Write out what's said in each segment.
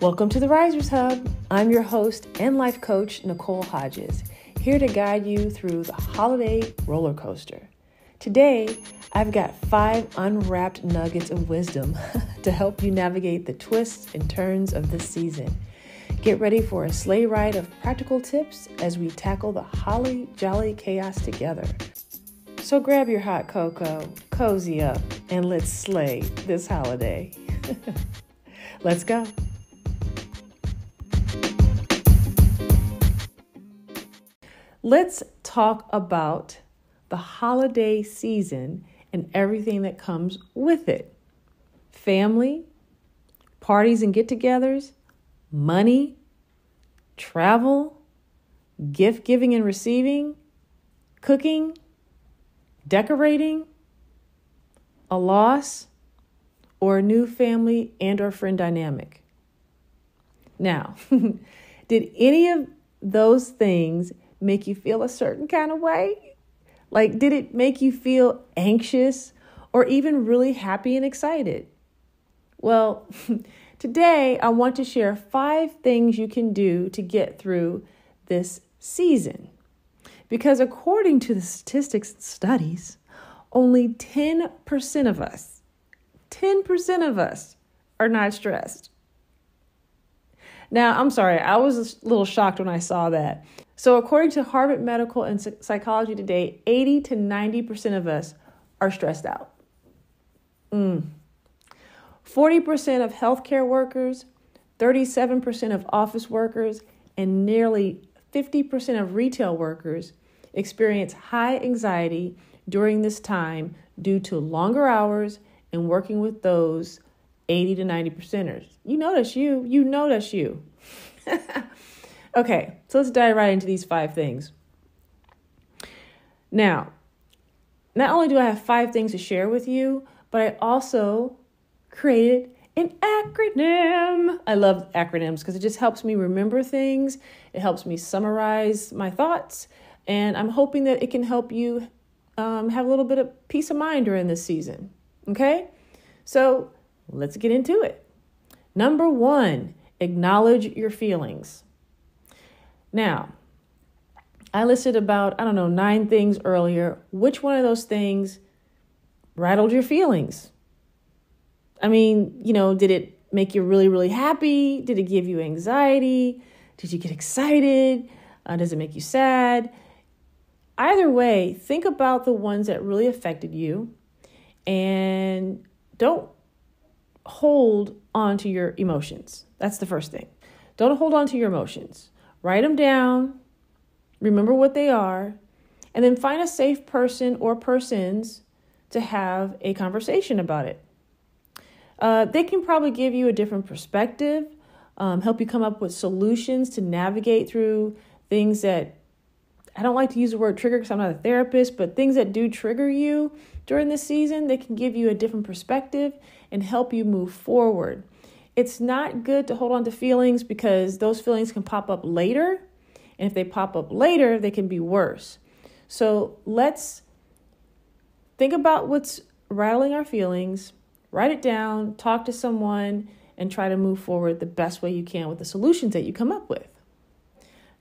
Welcome to The Riser's Hub. I'm your host and life coach, Nicole Hodges, here to guide you through the holiday roller coaster. Today, I've got 5 unwrapped nuggets of wisdom to help you navigate the twists and turns of this season. Get ready for a sleigh ride of practical tips as we tackle the holly jolly chaos together. So grab your hot cocoa, cozy up, and let's slay this holiday. Let's go. Let's talk about the holiday season and everything that comes with it. Family, parties and get-togethers, money, travel, gift giving and receiving, cooking, decorating, a loss, or a new family and or friend dynamic. Now, did any of those things make you feel a certain kind of way? Like, did it make you feel anxious or even really happy and excited? Well, today I want to share 5 things you can do to get through this season. Because according to the statistics and studies, only 10% of us, 10% of us are not stressed. Now, I'm sorry, I was a little shocked when I saw that. So according to Harvard Medical and Psychology Today, 80 to 90% of us are stressed out. 40% of healthcare workers, 37% of office workers, and nearly 50% of retail workers experience high anxiety during this time due to longer hours and working with those 80 to 90%ers. You know that's you. Okay, so let's dive right into these 5 things. Now, not only do I have 5 things to share with you, but I also created an acronym. I love acronyms because it just helps me remember things. It helps me summarize my thoughts. And I'm hoping that it can help you have a little bit of peace of mind during this season. Okay, so let's get into it. Number 1, acknowledge your feelings. Now, I listed about, 9 things earlier. Which one of those things rattled your feelings? Did it make you really, really happy? Did it give you anxiety? Did you get excited? Does it make you sad? Either way, think about the ones that really affected you and don't hold on to your emotions. That's the first thing. Don't hold on to your emotions. Write them down, remember what they are, and then find a safe person or persons to have a conversation about it. They can probably give you a different perspective, help you come up with solutions to navigate through things that, I don't like to use the word trigger because I'm not a therapist, but things that do trigger you during this season, they can give you a different perspective and help you move forward. It's not good to hold on to feelings because those feelings can pop up later. And if they pop up later, they can be worse. So let's think about what's rattling our feelings, write it down, talk to someone, and try to move forward the best way you can with the solutions that you come up with.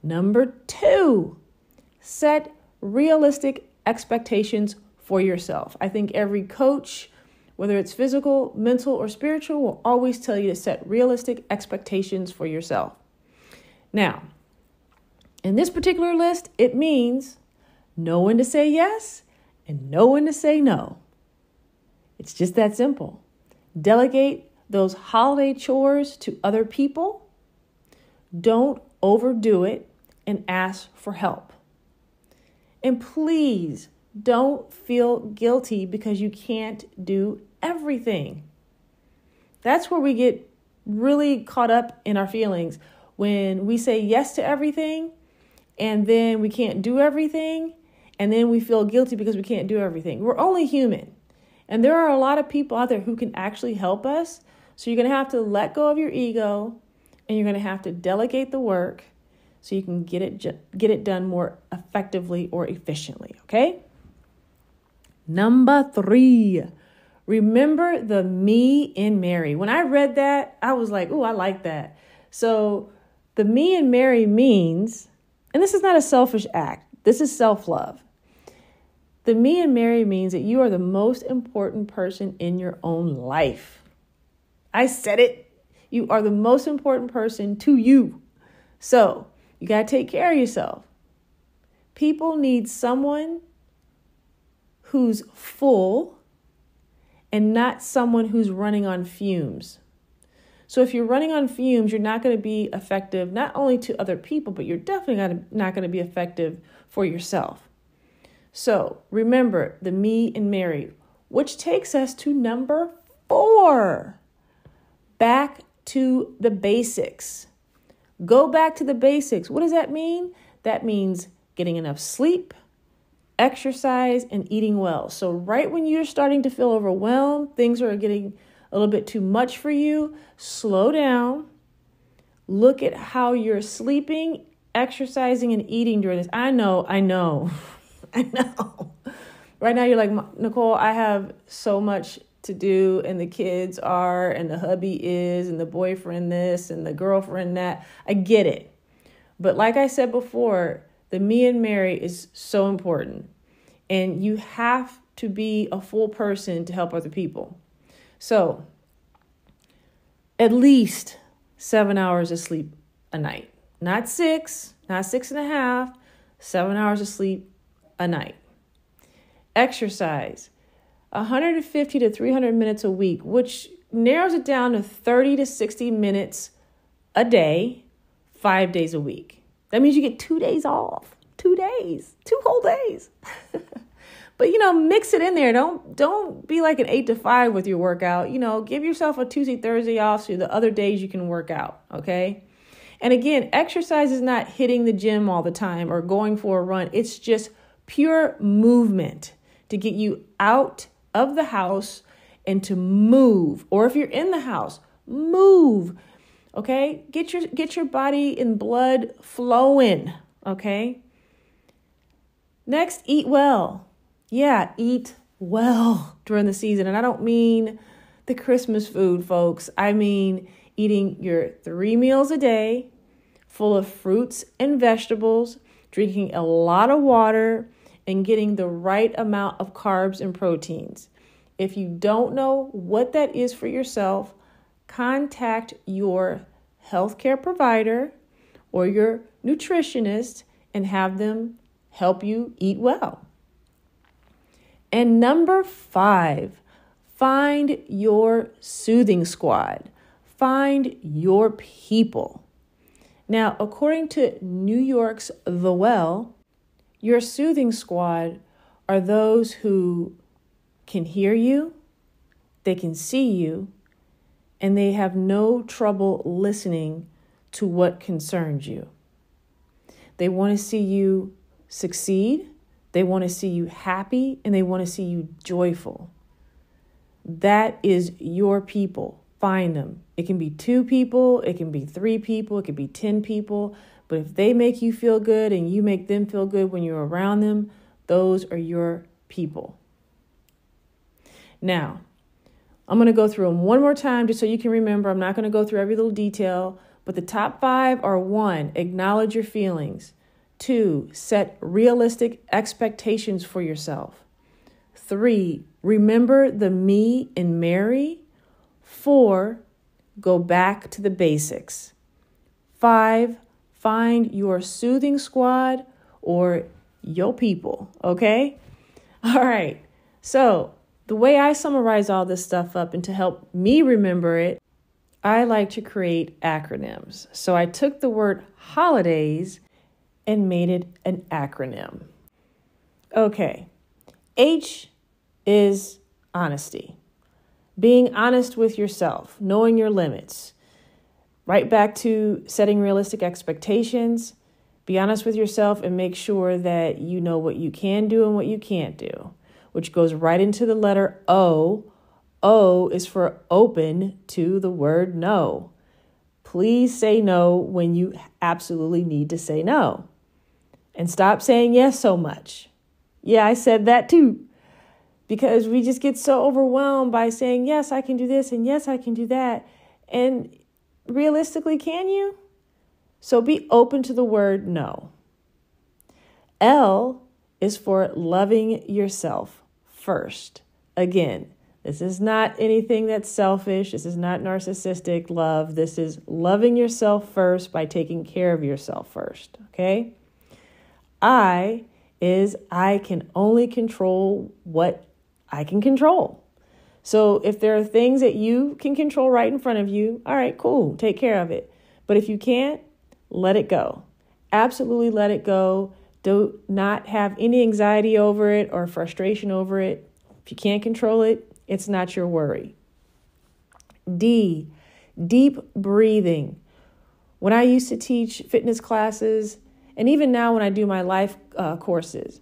Number 2, set realistic expectations for yourself. I think every coach, whether it's physical, mental, or spiritual, will always tell you to set realistic expectations for yourself. Now, in this particular list, it means know when to say yes and know when to say no. It's just that simple. Delegate those holiday chores to other people. Don't overdo it and ask for help. And please don't feel guilty because you can't do everything. That's where we get really caught up in our feelings. When we say yes to everything, and then we can't do everything, and then we feel guilty because we can't do everything. We're only human. And there are a lot of people out there who can actually help us. So you're going to have to let go of your ego, and you're going to have to delegate the work so you can get it done more effectively or efficiently, okay? Number 3, remember the me in Mary. When I read that, I was like, I like that. So the me and Mary means, and this is not a selfish act, this is self-love. The me and Mary means that you are the most important person in your own life. I said it. You are the most important person to you. So you got to take care of yourself. People need someone who's full and not someone who's running on fumes. So if you're running on fumes, you're not going to be effective not only to other people, but you're definitely not going to be effective for yourself. So remember the me and Mary, which takes us to number 4. Back to the basics. Go back to the basics. What does that mean? That means getting enough sleep, exercise, and eating well. So right when you're starting to feel overwhelmed, things are getting a little bit too much for you, slow down. Look at how you're sleeping, exercising, and eating during this. I know, I know. Right now you're like, Nicole, I have so much to do, and the kids are, and the hubby is, and the boyfriend this, and the girlfriend that. I get it. But like I said before, the me and Mary is so important. And you have to be a full person to help other people. So at least 7 hours of sleep a night, not 6, not 6.5, 7 hours of sleep a night. Exercise, 150 to 300 minutes a week, which narrows it down to 30 to 60 minutes a day, 5 days a week. That means you get 2 days off, 2 days, 2 whole days. But, mix it in there. Don't be like an 8 to 5 with your workout. Give yourself a Tuesday, Thursday off so the other days you can work out. Okay. And again, exercise is not hitting the gym all the time or going for a run. It's just pure movement to get you out of the house and to move. Or if you're in the house, move. Okay. Get your body and blood flowing. Okay. Next, eat well. Yeah, eat well during the season. And I don't mean the Christmas food, folks. I mean eating your 3 meals a day, full of fruits and vegetables, drinking a lot of water, and getting the right amount of carbs and proteins. If you don't know what that is for yourself, contact your healthcare provider or your nutritionist and have them help you eat well. And number 5, find your soothing squad. Find your people. Now, according to New York's The Well, your soothing squad are those who can hear you, they can see you, and they have no trouble listening to what concerns you. They want to see you succeed. They want to see you happy, and they want to see you joyful. That is your people. Find them. It can be 2 people. It can be 3 people. It can be 10 people. But if they make you feel good and you make them feel good when you're around them, those are your people. Now, I'm going to go through them one more time just so you can remember. I'm not going to go through every little detail, but the top 5 are: 1, acknowledge your feelings. 2, set realistic expectations for yourself. 3, remember the me and Mary. 4, go back to the basics. 5, find your soothing squad or your people, okay? All right, so the way I summarize all this stuff up and to help me remember it, I like to create acronyms. So I took the word holidays and made it an acronym. Okay, H is honesty. Being honest with yourself, knowing your limits. Right back to setting realistic expectations. Be honest with yourself and make sure that you know what you can do and what you can't do, which goes right into the letter O. O is for open to the word no. Please say no when you absolutely need to say no. And stop saying yes so much. Yeah, I said that too. Because we just get so overwhelmed by saying, yes, I can do this, and yes, I can do that. And realistically, can you? So be open to the word no. L is for loving yourself first. Again, this is not anything that's selfish. This is not narcissistic love. This is loving yourself first by taking care of yourself first, okay? I is I can only control what I can control. So if there are things that you can control right in front of you, all right, cool, take care of it. But if you can't, let it go. Absolutely let it go. Do not have any anxiety over it or frustration over it. If you can't control it, it's not your worry. D, deep breathing. When I used to teach fitness classes, and even now when I do my life courses,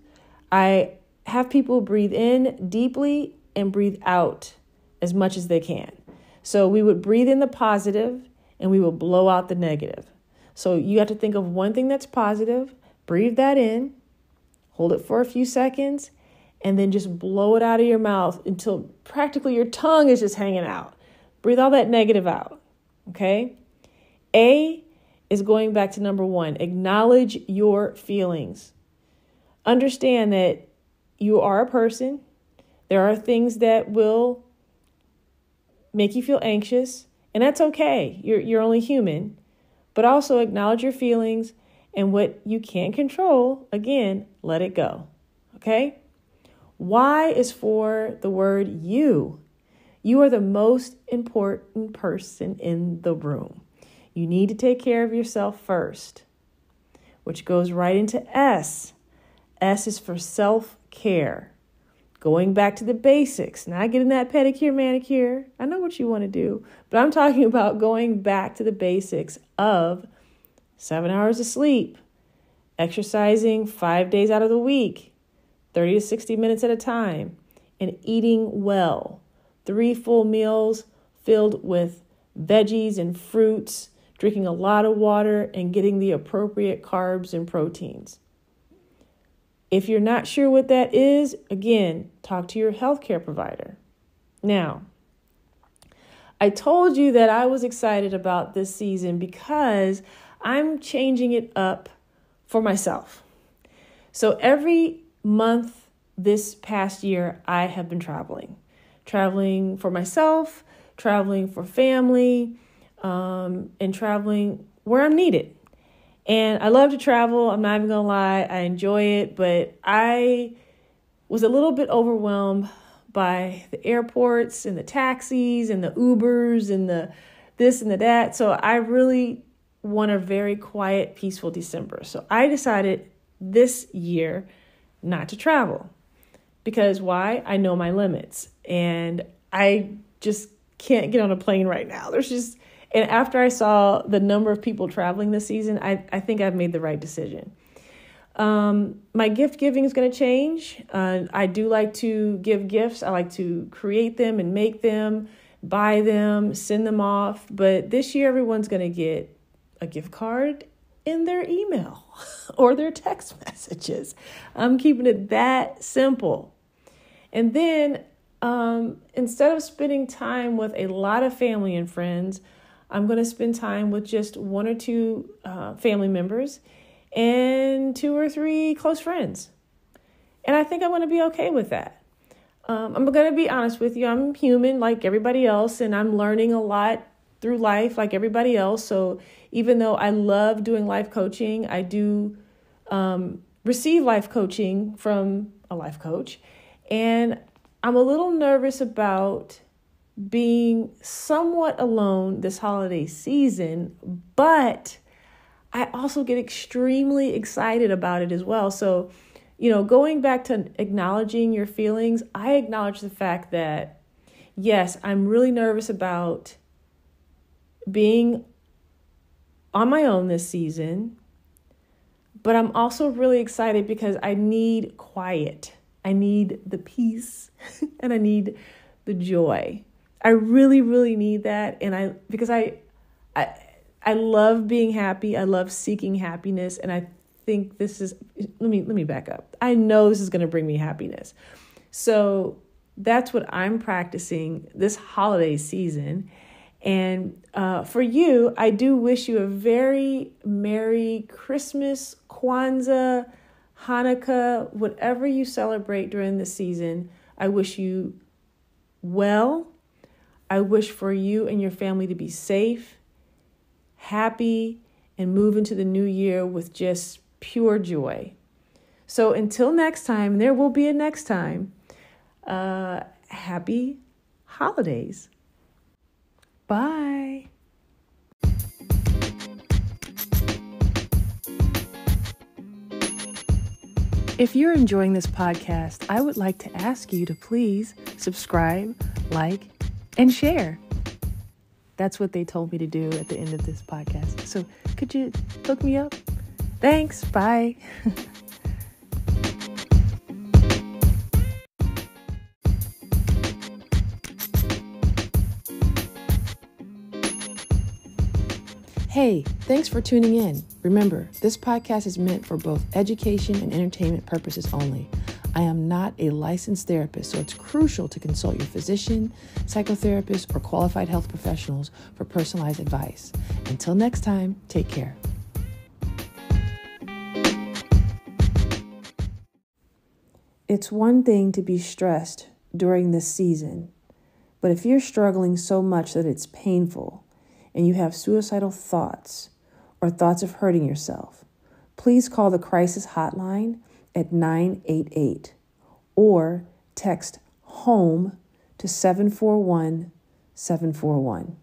I have people breathe in deeply and breathe out as much as they can. So we would breathe in the positive and we would blow out the negative. So you have to think of one thing that's positive, breathe that in, hold it for a few seconds, and then just blow it out of your mouth until practically your tongue is just hanging out. Breathe all that negative out, okay? A is going back to number one, acknowledge your feelings. Understand that you are a person. There are things that will make you feel anxious, and that's okay. You're only human. But also acknowledge your feelings, and what you can't control, again, let it go, okay? Y is for the word you. You are the most important person in the room. You need to take care of yourself first, which goes right into S. S is for self-care. Going back to the basics, not getting that pedicure, manicure. I know what you want to do, but I'm talking about going back to the basics of 7 hours of sleep, exercising 5 days out of the week, 30 to 60 minutes at a time, and eating well. 3 full meals filled with veggies and fruits, drinking a lot of water, and getting the appropriate carbs and proteins. If you're not sure what that is, again, talk to your healthcare provider. Now, I told you that I was excited about this season because I'm changing it up for myself. So every month this past year, I have been traveling for myself, traveling for family, and traveling where I'm needed. And I love to travel. I'm not even going to lie. I enjoy it. But I was a little bit overwhelmed by the airports and the taxis and the Ubers and the this and the that. So I really want a very quiet, peaceful December. So I decided this year not to travel. Because why? I know my limits. And I just can't get on a plane right now. And after I saw the number of people traveling this season, I think I've made the right decision. My gift giving is going to change. I do like to give gifts. I like to create them and make them, buy them, send them off. But this year, everyone's going to get a gift card in their email or their text messages. I'm keeping it that simple. And then instead of spending time with a lot of family and friends, I'm going to spend time with just 1 or 2 family members and 2 or 3 close friends. And I think I'm going to be okay with that. I'm going to be honest with you. I'm human like everybody else, and I'm learning a lot through life like everybody else. So even though I love doing life coaching, I do receive life coaching from a life coach. And I'm a little nervous about being somewhat alone this holiday season, but I also get extremely excited about it as well. So, going back to acknowledging your feelings, I acknowledge the fact that, yes, I'm really nervous about being on my own this season, but I'm also really excited because I need quiet. I need the peace and I need the joy. I really, really need that. And because I love being happy. I love seeking happiness. And I think this is, let me back up. I know this is going to bring me happiness. So that's what I'm practicing this holiday season. And for you, I do wish you a very Merry Christmas, Kwanzaa, Hanukkah, whatever you celebrate during the season. I wish you well. I wish for you and your family to be safe, happy, and move into the new year with just pure joy. So until next time, there will be a next time. Happy holidays. Bye. If you're enjoying this podcast, I would like to ask you to please subscribe, like, and share. That's what they told me to do at the end of this podcast. So could you hook me up? Thanks. Bye. Hey, thanks for tuning in. Remember, this podcast is meant for both education and entertainment purposes only. I am not a licensed therapist, so it's crucial to consult your physician, psychotherapist, or qualified health professionals for personalized advice. Until next time, take care. It's one thing to be stressed during this season, but if you're struggling so much that it's painful and you have suicidal thoughts or thoughts of hurting yourself, please call the crisis hotline at 988 or text HOME to 741-741.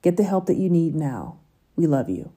Get the help that you need now. We love you.